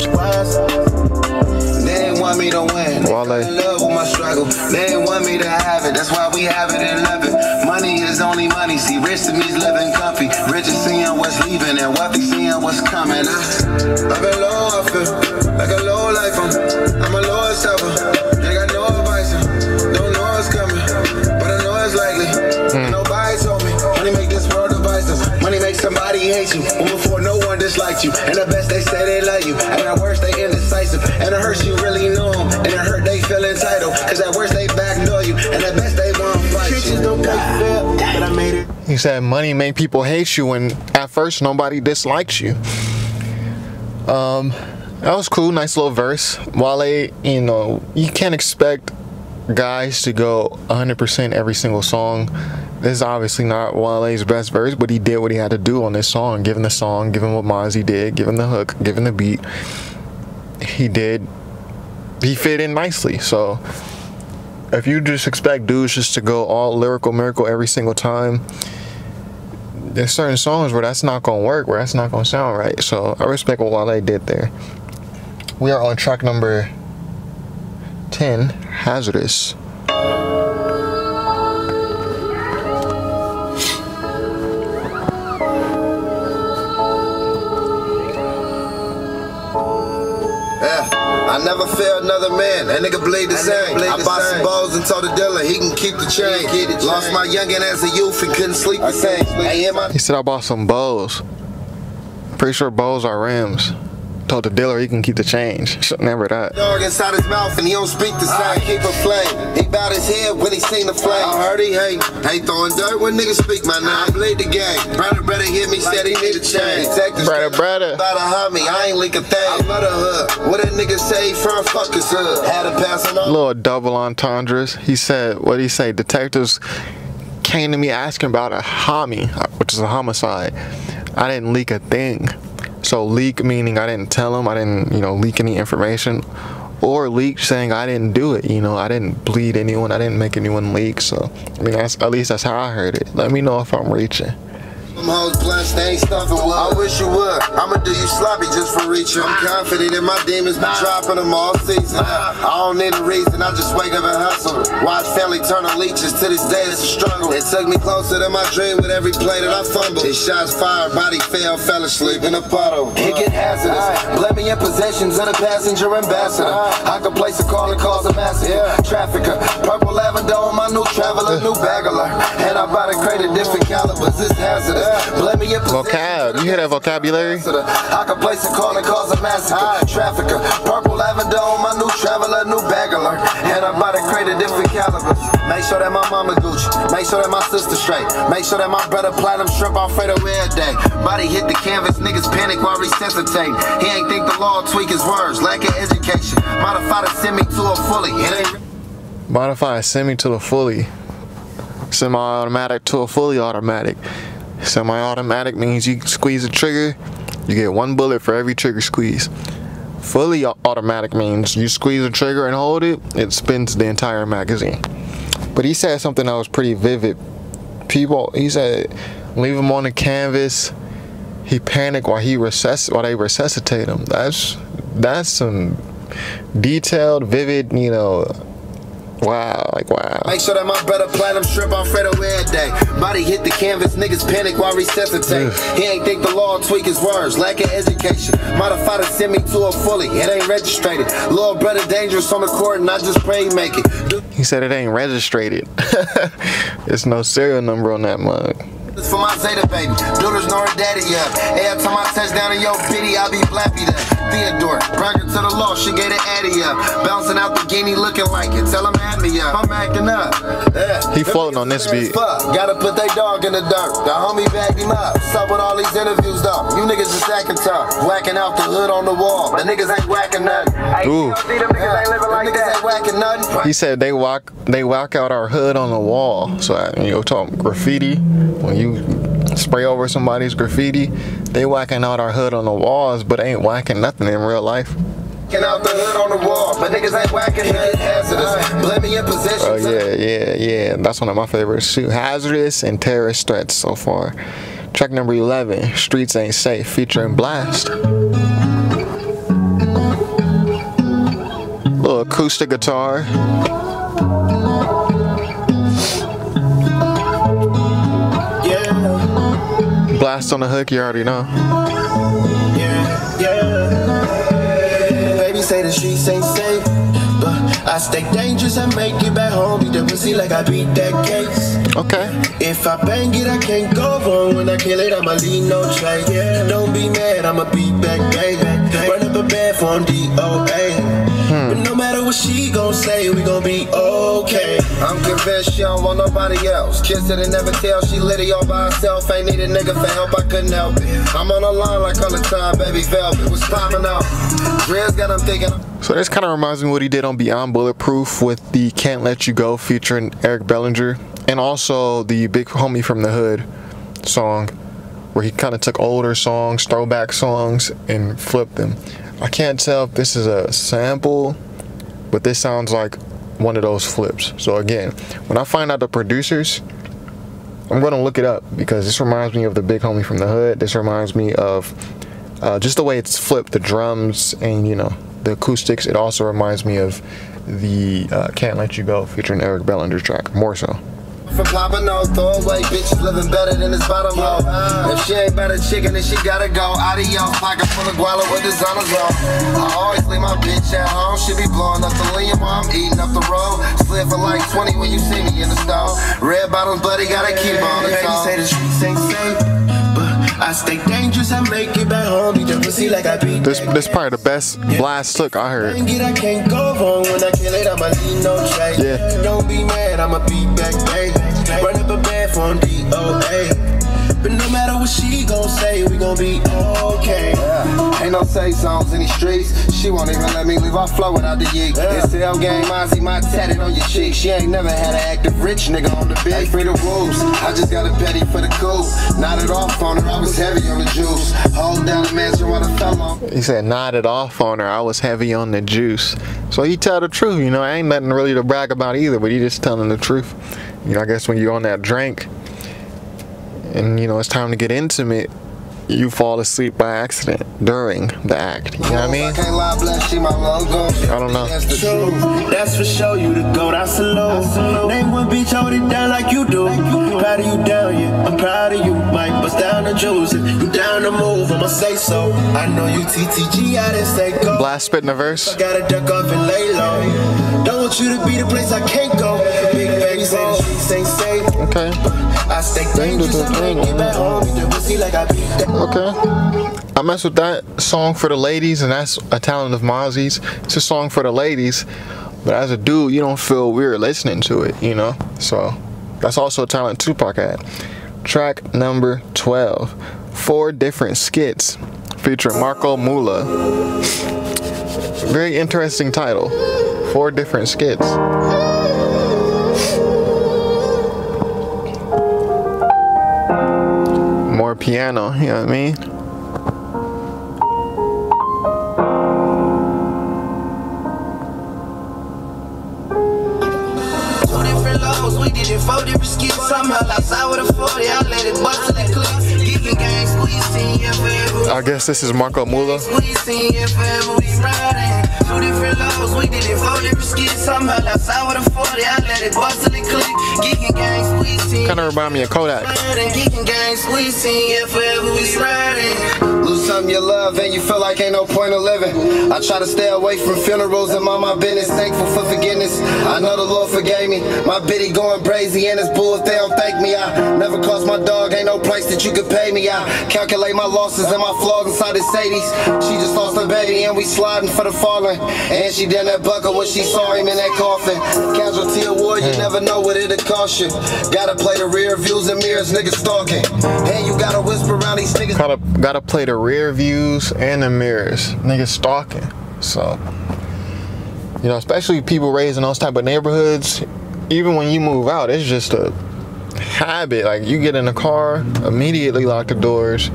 They want me to win. Wale. Love with my struggle. They want me to have it. That's why we have it and love it. Money is only money. See, rich to me's living comfy. Rich is seeing what's leaving and wealthy seeing what's coming. I've been low off it, like a low life. I'm, I'm a low suffer. They got no advice. Don't know it's coming, but I know it's likely. Mm. Nobody told me. Money make this world divisive. Money makes somebody hate you, but before no one disliked you. And the best they say they love you, and at worst they indecisive. And it hurts you really know them, and it hurt they feel entitled. Cause at worst they backdoor you, and at best they won't fight you. Don't make fair, but I made it. He said money made people hate you, and at first nobody dislikes you. Um, that was cool, nice little verse. Wale, you know, you can't expect guys to go one hundred percent every single song. This is obviously not Wale's best verse, but he did what he had to do on this song. Given the song, given what Mozzy did, given the hook, given the beat, he did, he fit in nicely. So if you just expect dudes just to go all lyrical miracle every single time, there's certain songs where that's not gonna work, where that's not gonna sound right. So I respect what Wale did there. We are on track number ten, Hazardous. I never fear another man, that nigga bleed the same. I bought some balls and told the dealer he can keep the chain. Lost my youngin' as a youth and couldn't sleep the same. He said I bought some balls. Pretty sure balls are rims. Told the dealer he can keep the change. Remember that. Dog inside his mouth and he don't speak the same. Keep a flame. He bowed his head when he seen the flame. I heard he hate. Hate throwing dirt when niggas speak my name. Bleed the game. Brother, brother hit me, said he need a change. Brother, brother. About a homie, I ain't link a thing. I love the hood. What a nigga say from fuckers hood. Had a passing on. Little double entendres. He said, what did he say? Detectives came to me asking about a homie, which is a homicide. I didn't leak a thing. So leak meaning I didn't tell him, I didn't, you know, leak any information, or leak saying I didn't do it, you know, I didn't bleed anyone, I didn't make anyone leak. So I mean, that's, at least that's how I heard it. Let me know if I'm reaching. Them hoes blunts, they ain't stuffing wood. I wish you would. I'ma do you sloppy just for reaching. I'm confident in my demons, been dropping them all season. I don't need a reason, I just wake up and hustle. Watch family turn on leeches, to this day it's a struggle. It took me closer to my dream with every play that I fumbled. His shots fired, body fell, fell asleep in a puddle. It get hazardous. Blame me in possessions of the passenger ambassador. I could place a call and cause a massacre. Trafficker, purple lavender on my new traveler, new bagler. And I bought a crate of different calibers, it's hazardous. Blame me in vocab, you hear that vocabulary? I could place a call and cause a massacre. Trafficker, purple lavender on my new traveler, new bagler. And I bought a crate of different calibers. Make sure that my mama Gucci, make sure that my sister straight, make sure that my brother platinum shrimp Alfredo every day. Body hit the canvas, niggas panic while resuscitating. He ain't think the law tweak his words, lack of education. Modify to send me to a fully. It ain't modify send me to a fully. Semi-automatic to a fully automatic. Semi-automatic means you squeeze a trigger, you get one bullet for every trigger squeeze. Fully automatic means you squeeze a trigger and hold it, it spins the entire magazine. But he said something that was pretty vivid. People, he said, leave him on the canvas. He panicked while he resusc while they resuscitate him. That's that's some detailed, vivid, you know. Wow, like wow. Make sure that my brother platinum strip Alfredo every day. Body hit the canvas, niggas panic while resuscitate. He ain't think the law tweak his words, lack of education. Modify to send me to a fully, it ain't registrated. Little brother dangerous on the court and I just pray he make it. Do he said it ain't registrated. There's no serial number on that mug. This for my Zeta baby, doodles nor daddy up. Every time I touch down in your pity, I be blappy there. Theodore, bragging to the law, she get an addy up. Bouncing out the guinea looking like it, tell him add me up. I'm acting up. Yeah. He floating on this beat. Gotta put that dog in the dirt. The homie bagged him up. Stop with all these interviews though. You niggas just acting tough. Whacking out the hood on the wall. The niggas ain't whacking nothing. Ooh. He said they walk, they walk out our hood on the wall. So I, you know, talk graffiti when you spray over somebody's graffiti, they whacking out our hood on the walls, but ain't whacking nothing in real life. Out the hood on the wall, but niggas ain't whacking nothing hazardous. Blame me in possession. Oh yeah, yeah, yeah. That's one of my favorites too. Hazardous and terrorist threats so far. Track number eleven, Streets Ain't Safe, featuring Blxst. Little acoustic guitar. Blxst on the hook, you already know. Yeah, yeah. Baby say the streets ain't safe, but I stay dangerous and make it back home. Beat the pussy like I beat that case. Okay. If I bang it, I can't go wrong. When I kill it, I'ma leave no trace. Yeah. Don't be mad, I'ma beat back, baby. Run up a bed for D O A. Hmm. But no matter what she gon' say, we gon' be okay. I'm convinced she don't want nobody else. Kiss it and never tell, she lit it all by herself. Ain't need a nigga for help, I couldn't help it. I'm on the line like all the time, baby velvet was popping out. Dreads got him thinking. So this kind of reminds me of what he did on Beyond Bulletproof with the Can't Let You Go featuring Eric Bellinger. And also the Big Homie from the Hood song, where he kind of took older songs, throwback songs, and flipped them. I can't tell if this is a sample, but this sounds like one of those flips. So again, when I find out the producers, I'm gonna look it up, because this reminds me of the Big Homie from the Hood. This reminds me of uh, just the way it's flipped, the drums and, you know, the acoustics. It also reminds me of the uh, Can't Let You Go featuring Eric Bellinger's track, more so. From popping off, throw away bitches living better than this bottom low. If she ain't better chicken, then she gotta go. Adios, pocket full of guala with designers on. I always leave my bitch at home. She be blowing up the lean while I'm eating up the road. Slid for like twenty when you see me in the store. Red bottoms, bloody, gotta keep on the tone. Say the streets ain't safe, but I stay dangerous and make it back home. Beat the pussy like I beat. This this probably the best Blxst look I heard. I can't go home when I kill it. I'ma leave no trace. Yeah. Don't be mad. I'ma beat back, baby. Run up a bed for D O A. But no matter what she gon' say, we gon' be okay. Yeah. Ain't no safe zones in these streets. She won't even let me leave our flow without the yeet. Yeah. This L game, Mozzy, my tatted on your cheek. She ain't never had an active rich nigga on the bed. Free the rules. I just got a petty for the cool. Nodded off on her, I was heavy on the juice. Hold down the mansion while the fell on. He said, nodded off on her, I was heavy on the juice. So he tell the truth, you know, ain't nothing really to brag about either, but he just telling the truth. You know, I guess when you're on that drink, and you know it's time to get intimate, you fall asleep by accident during the act. You know what I mean? I don't know. That's for sure. You the goat. I salute. Name one beach, hold it down like you do. Proud of you down, yeah. I'm proud of you, Mike. Bust down the jewels. You down the move. I'ma say so. I know you T T G. I didn't say go. Blxst spitting a verse. I gotta duck off and lay low. Don't want you to be the place I can't go. Big babies and streets ain't safe. Okay. I stay dangerous. I can't get back home. You pussy like I beat that. Okay, I mess with that song for the ladies, and that's a talent of Mozzy's. It's a song for the ladies, but as a dude, you don't feel weird listening to it, you know? So, that's also a talent Tupac had. Track number twelve, four different skits, featuring Marco Mula. Very interesting title, four different skits. More piano, you know what I mean? Two different lows, we did it four different skits. Somehow outside with a forty, I let it bust till it clicks. Give the gang squeezing your favorite. I guess this is Marco Mula. Squeezing your favorite riding. Two different lows, we did it four different skits. Somehow outside with a forty, I let it bust till it clicks. Kind of remind me of Kodak. Lose something you love and you feel like ain't no point of living. I try to stay away from funerals and mind my business. Thankful for forgiveness. I know the Lord forgave me. My bitty going crazy and it's bull if they don't thank me. I never cost my dog. Ain't no price that you could pay me. I calculate my losses and my flaws inside this Sadie's. She just lost her baby and we sliding for the fallen. And she done that buckle when she saw him in that coffin. Casualty award, you never know what it'll cost you. Gotta play the rear views and mirrors, niggas stalking. And you gotta whisper around these niggas. Gotta, gotta play the rear views and the mirrors, niggas stalking. So, you know, especially people raised in those type of neighborhoods, even when you move out, it's just a habit. Like, you get in a car, immediately lock the doors,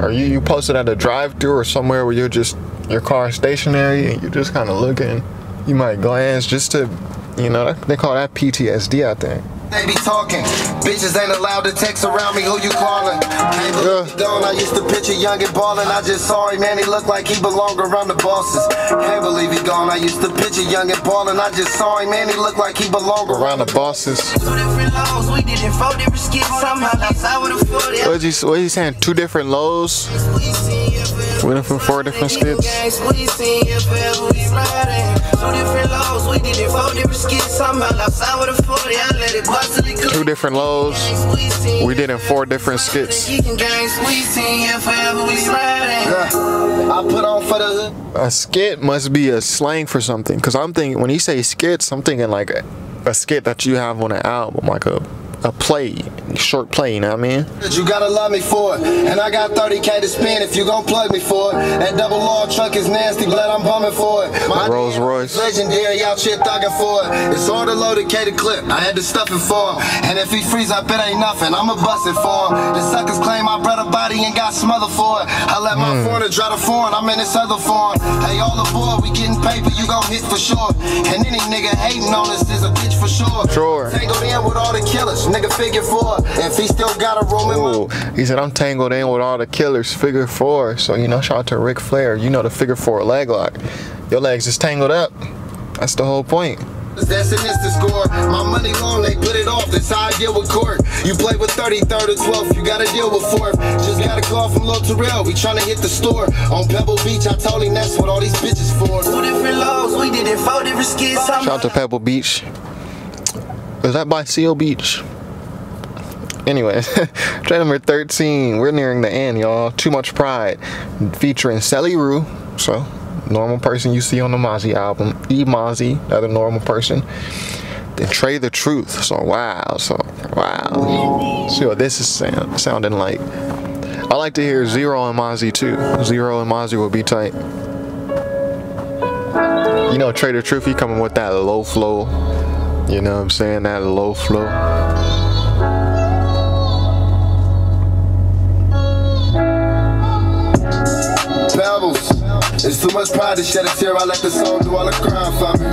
or you, you post it at a drive-thru or somewhere where you're just, your car is stationary and you're just kind of looking. You might glance just to, you know, they call that P T S D, I think. They be talking. Bitches ain't allowed to text around me. Who you calling? Yeah. I used to picture young and ballin'. I just saw him, man. He looked like he belonged around the bosses. Can't believe he gone. I used to picture young and ballin'. I just saw him, man. He looked like he belonged around the bosses. Two different lows. We did it four different skits. Somehow outside with a forty. What is he, what is he saying? Two different lows. We went from four different skits. Two different lows. We did in four different skits. A skit must be a slang for something, because I'm thinking when you say skits, I'm thinking like a, a skit that you have on an album, like a a play, short play, you know what I mean? You gotta love me for it, and I got thirty K to spend if you gon' plug me for it. That double R truck is nasty, but I'm bumming for it. My Rolls Royce legendary, y'all shit thugging for it. It's hard to load a K to clip, I had to stuff it for him. And if he freeze up, it ain't nothing, I'ma bust it for him. The suckers claim my brother body and got smothered for it. I let my mm. foreigner draw the foreign, I'm in this other foreign. Hey, all aboard, we getting paper, you gon' hit for sure. And any nigga hating on us is a bitch for sure. Sure. Tangled in with all the killers. Nigga figure four, if he still got a room in my... He said, I'm tangled in with all the killers, figure four. So, you know, shout out to Rick Flair. You know the figure four leg lock. Your legs is tangled up. That's the whole point. That's an instant score. My money long, they put it off. That's how I deal with court. You play with thirty, third, or twelfth. You gotta deal with fourth. Just got a call from Lil Terrell. We tryna hit the store. On Pebble Beach, I told him that's what all these bitches for. Two different lows, we did it four different skits. Shout out to Pebble Beach. Is that by Seal Beach? Anyway, track number thirteen. We're nearing the end, y'all. Too Much Pride, featuring Celly Ru, so normal person you see on the Mozzy album. E Mozzy, another normal person. Then Trae The Truth. So wow, so wow. See what this is sound, sounding like. I like to hear Zero and Mozzy too. Zero and Mozzy will be tight. You know, Trae The Truth. He coming with that low flow. You know what I'm saying? That low flow. Pebbles. It's too much pride to shed a tear. I let the song do all the crime for me.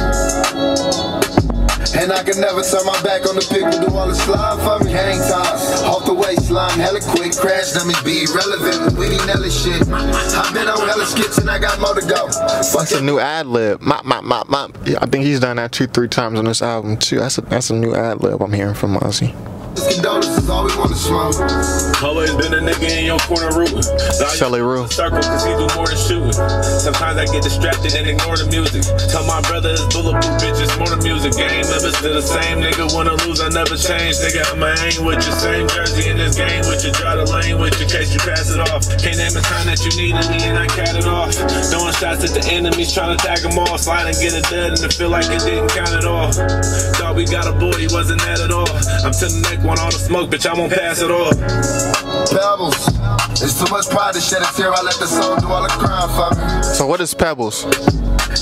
And I can never turn my back on the people, do all the slime for me. Hang times. Off the the way, slime hella quick. Crash dummies be irrelevant. We be Nelly shit. I've been on hella skits and I got more to go. That's a new ad lib. Mop, mop, mop, mop. Yeah, I think he's done that two, three times on this album too. That's a, that's a new ad lib I'm hearing from Mozzy. Condolences, all we want to smoke. Always been a nigga in your corner rooting. Celly Ru. Circle because he do more than shooting. Sometimes I get distracted and ignore the music. Tell my brother it's bulletproof, bitch, it's more the music. Game ever still the same, nigga. Wanna lose, I never change, nigga. I'ma hang with your same jersey in this game with you. Draw the lane with you, case you pass it off. Can't name a time that you needed me and I cut it off. Throwing shots at the enemies, trying to tag them all. Slide and get it dead and it feel like it didn't count at all. Thought we got a boy, he wasn't that at all. I'm to the next. Want all the smoke, bitch, I won't pass it off. Pebbles, it's too much pride to shed a tear. I let the song do all the crime for me. So what is Pebbles?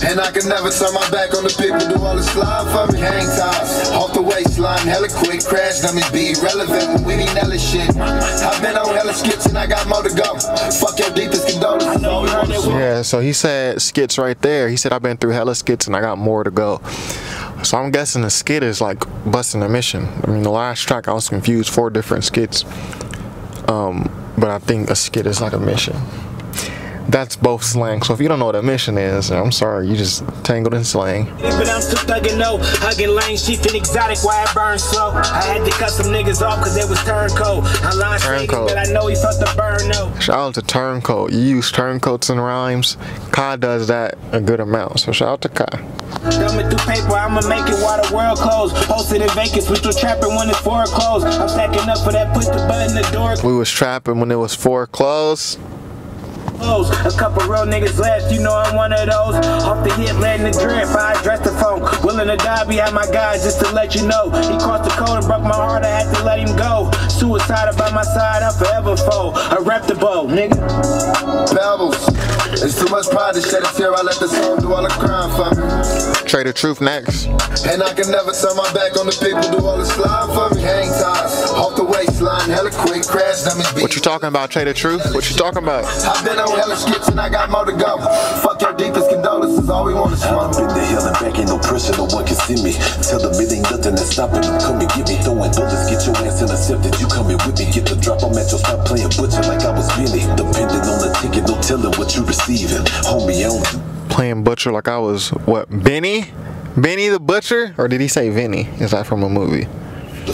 And I can never turn my back on the people, do all the slime for me. Hang tops, off the waistline, hella quick. Crash dummies be irrelevant when we need hella shit. I've been on hella skits and I got more to go. Fuck your deepest condolences, all we want is one. Yeah, so he said skits right there. He said I've been through hella skits and I got more to go. So I'm guessing the skit is like busting a mission. I mean, the last track I was confused, four different skits. Um, but I think a skit is like a mission. That's both slang, so if you don't know what a mission is, I'm sorry, you just tangled in slang. But I'm still thuggin' no, huggin' lane, she fin exotic, why I burn slow. I had to cut some niggas off cause they was turncoat. I lost niggas, but I know he fucked the burn no. Shout out to Turncoat. You use turncoats and rhymes. Kai does that a good amount, so shout out to Kai. Dumbing through paper, I'ma make it while the world closed. Posted in Vegas, we still trapping when it's foreclosed. I'm stacking up for that, put the butt in the door. We was trapping when it was foreclosed. A couple real niggas left, you know I'm one of those. Off the hit, letting the drip, I address the phone. Willing to die behind my guys just to let you know. He crossed the code and broke my heart, I had to let him go. Suicide by my side, I'm forever foe. A reputable nigga. Pebbles, it's too much pride to shed a tear, I let the song do all the crime for me. Trae The Truth next. And I can never turn my back on the people, do all the slime for me. Hang ties, off the waistline, hella quick, crash dummies beat. What you talking about, Trae The Truth? What you talking about? I've been hella skips and I got more to go. Fuck your deepest condolences, all we want is smoke. I've been the hell and back, ain't no pressure, no one can see me. Tell them it ain't nothing that's stopping them, come and get me. Throwing bullets, get your ass intercepted, you coming with me. Get the drop, I'm at your spot playing butcher like I was Benny. Depending on the ticket, no telling what you receiving. Homie, I don't playing butcher like I was, what, Benny? Benny the Butcher? Or did he say Vinny? Is that from a movie?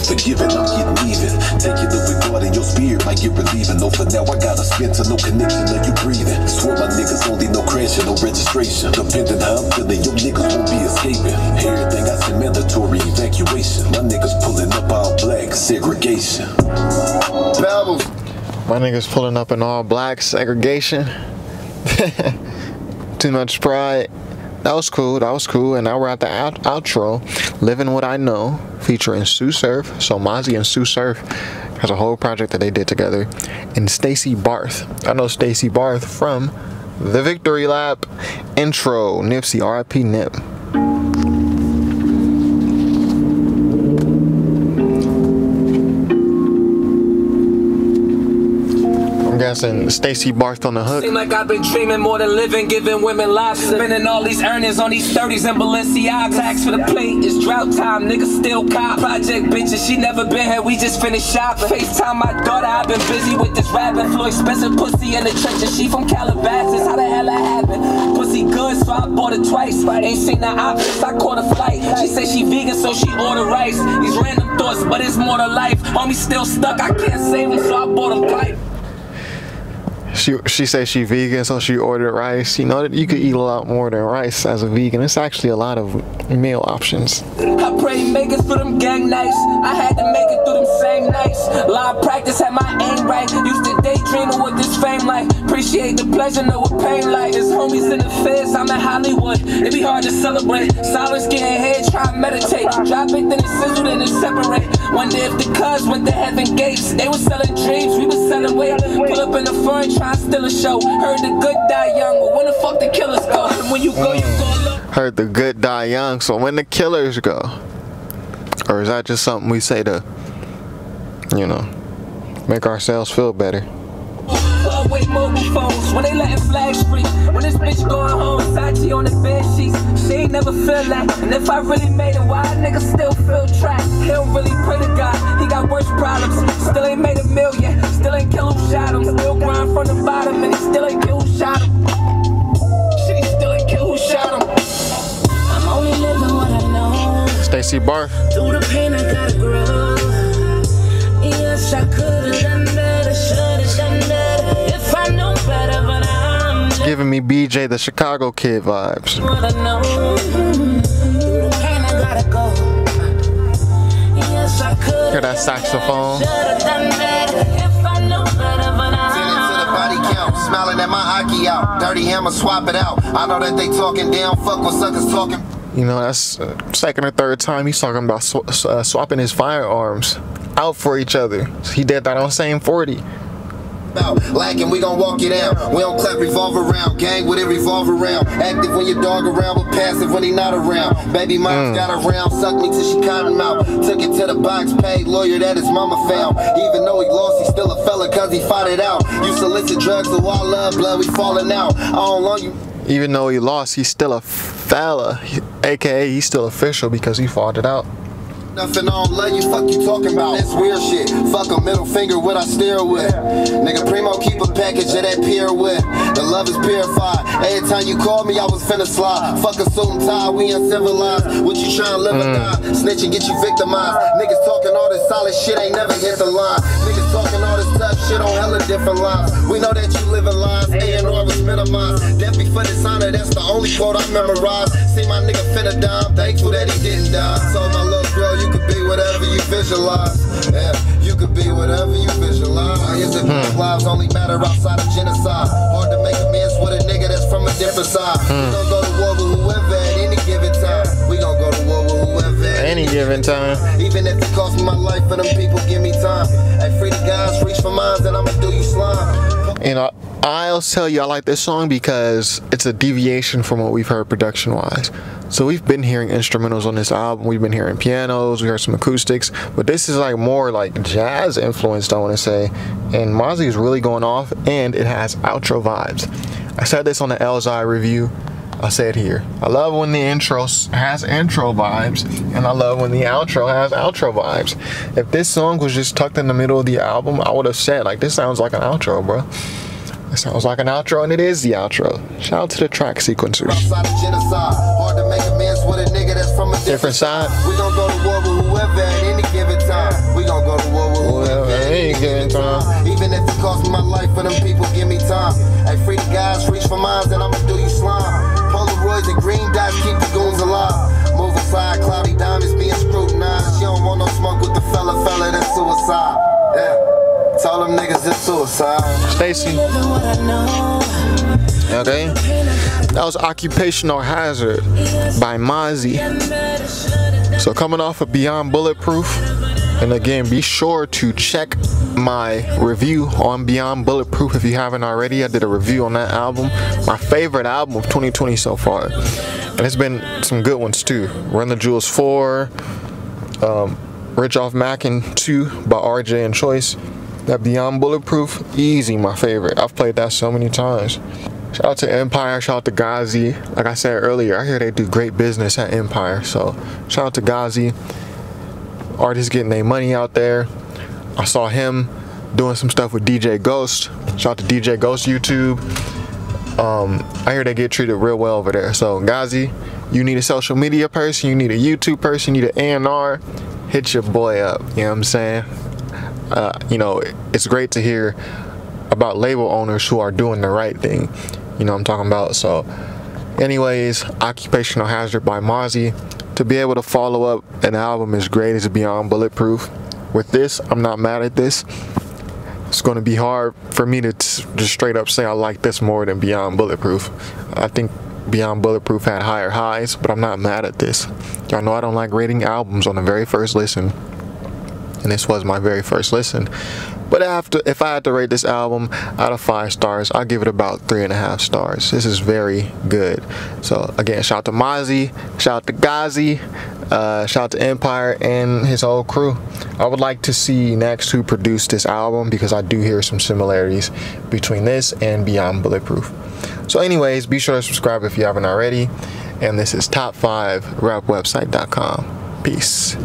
Forgiving, I'm getting even. Take it up regarding your spirit, like you're relieving. No, for now, I gotta spin to no connection that you breathing. Swear my niggas only no crashing, no registration. Depending how I'm feeling, your niggas won't be escaping. Everything I said mandatory evacuation. My niggas pulling up all black segregation. My niggas pulling up in all black segregation. Too much pride. That was cool, that was cool, and now we're at the out outro, Living What I Know, featuring Tsu Surf. So Mozzy and Tsu Surf has a whole project that they did together, and Stacy Barthe. I know Stacy Barthe from the Victory Lap intro, Nipsey, R I P Nip. And Stacy Barthe on the hook. Seem like I've been dreaming more than living, giving women lives. Spending all these earnings on these thirties and Balenciaga. Tax for the plate, it's drought time, niggas still cop. Project bitches, she never been here, we just finished shopping. FaceTime my daughter, I've been busy with this rapping. Floyd expensive pussy in the trenches, she from Calabasas, how the hell that happened? Pussy good, so I bought it twice. Ain't seen the options, I caught a flight. She said she vegan, so she ordered rice. These random thoughts, but it's more to life. Homie still stuck, I can't save him, so I bought him pipe. She, she said she vegan, so she ordered rice. You know that you could eat a lot more than rice as a vegan. It's actually a lot of meal options. I pray you make it through them gang nights. I had to make it through them same nights. Live practice, had my aim right. Used to daydream of what this fame like. Appreciate the pleasure, know what pain like. It's homies in the feds, I'm in Hollywood. It be hard to celebrate. Silence getting head, try to meditate. Drop it, then it sizzle, then it separate. Wonder if the cuz went to heaven gates. They was selling dreams, we was selling weight. Pull up in the front, try I still a show. Heard the good die young, but when the fuck the killers go? And when you go, you go low. Heard the good die young, so when the killers go. Or is that just something we say to, you know, make ourselves feel better? Oh, wait, mobile phones, when they letting flags free. When this bitch going home, Sachi on the bed sheets. She ain't never feel that. And if I really made it, why niggas still feel trapped? He don't really pray to God, he got worse problems. Still ain't made it. Stacy Barthe. Through the pain I gotta grow. Yes, I could've done better, should've done better. If I know better, but I'm it's giving me B J the Chicago Kid vibes. What I know. Through the pain I gotta go. Yes, I could've. Hear that saxophone. Should've done better. If I know better, but I'm body count, smiling at my hockey out. Dirty hammer, swap it out. I know that they talking down, fuck with suckers talking. You know, that's uh, second or third time he's talking about sw uh, swapping his firearms out for each other. He did that on same forty. Lacking, we gon' walk you down. We don't clap, revolve around. Gang with it, revolve around. Active when your dog around, but passive when he not around. Baby mom's mm. got around, sucked me till she cotton mouth. Took it to the box, paid lawyer that his mama found. Even though he lost, he still a fella cause he fought it out. You solicit drugs, so all love, blood, we falling out. I don't love you. Even though he lost, he's still a fella, he, A K A he's still official because he fought it out. Nothing on love you, fuck you talking about. That's weird shit. Fuck a middle finger, what I steer with. Nigga Primo keep a package of that pier with. The love is purified. Every time you called me, I was finna slide. Fuck a suit and tie, we uncivilized. What you tryna live or die? Snitch and get you victimized. Niggas talking all this solid shit, ain't never hit the line. Niggas talking all this tough shit on hella different lines. We know that you living lies, A and R was minimized. Death be for dishonor, that's the only quote I memorized. See my nigga finna die, I'm thankful that he didn't die. So my little girl, you You could be whatever you visualize. Yeah, you could be whatever you visualize. Years of mm. lives only matter outside of genocide. Hard to make amends with a nigga that's from a different side. Mm. We gon' go to war with whoever at any given time. We gon' go to war with whoever at any given time. Even if it cost me my life, for them people give me time. I free the guys, reach for mines, and I'ma do you slime. And I, I'll tell you, I like this song because it's a deviation from what we've heard production-wise. So we've been hearing instrumentals on this album. We've been hearing pianos. We heard some acoustics. But this is like more like jazz influenced, I want to say. And Mozzy is really going off, and it has outro vibes. I said this on the L Z I review. I said here. I love when the intro has intro vibes, and I love when the outro has outro vibes. If this song was just tucked in the middle of the album, I would have said, like, this sounds like an outro, bro. It sounds like an outro, and it is the outro. Shout out to the track sequencers. Different side. We gon' go to war with whoever at any given time. We gon' go to war with whoever at any given time. Even if it costs my life, for them people give me time. Hey, free the guys, reach for mines, and I'ma do you slime. Polaroids and green dots keep the goons alive. Move aside, cloudy diamonds being scrutinized. She don't want no smoke with the fella, fella that's suicide. Yeah. All them niggas is suicide. Stacy. Okay. That was Occupational Hazard by Mozzy. So coming off of Beyond Bulletproof. And again, be sure to check my review on Beyond Bulletproof if you haven't already. I did a review on that album. My favorite album of twenty twenty so far. And it's been some good ones too. Run the Jewels four. Um, Rich Off Mackin' two by R J and Choice. That Beyond Bulletproof, easy, my favorite. I've played that so many times. Shout out to Empire, shout out to Ghazi. Like I said earlier, I hear they do great business at Empire. So shout out to Ghazi. Artists getting their money out there. I saw him doing some stuff with D J Ghost. Shout out to D J Ghost YouTube. Um, I hear they get treated real well over there. So Ghazi, you need a social media person, you need a YouTube person, you need an A and R, hit your boy up, you know what I'm saying? Uh, you know, it's great to hear about label owners who are doing the right thing. You know what I'm talking about. So anyways, Occupational Hazard by Mozzy. To be able to follow up an album as great as Beyond Bulletproof with this, I'm not mad at this. It's going to be hard for me to t just straight up say I like this more than Beyond Bulletproof. I think Beyond Bulletproof had higher highs, but I'm not mad at this. Y'all know I don't like rating albums on the very first listen. And this was my very first listen. But after, if I had to rate this album out of five stars, I'll give it about three and a half stars. This is very good. So again, shout out to Mozzy, shout out to Ghazi, uh, shout out to Empire and his whole crew. I would like to see next who produced this album because I do hear some similarities between this and Beyond Bulletproof. So anyways, be sure to subscribe if you haven't already. And this is top five rap website dot com. Peace.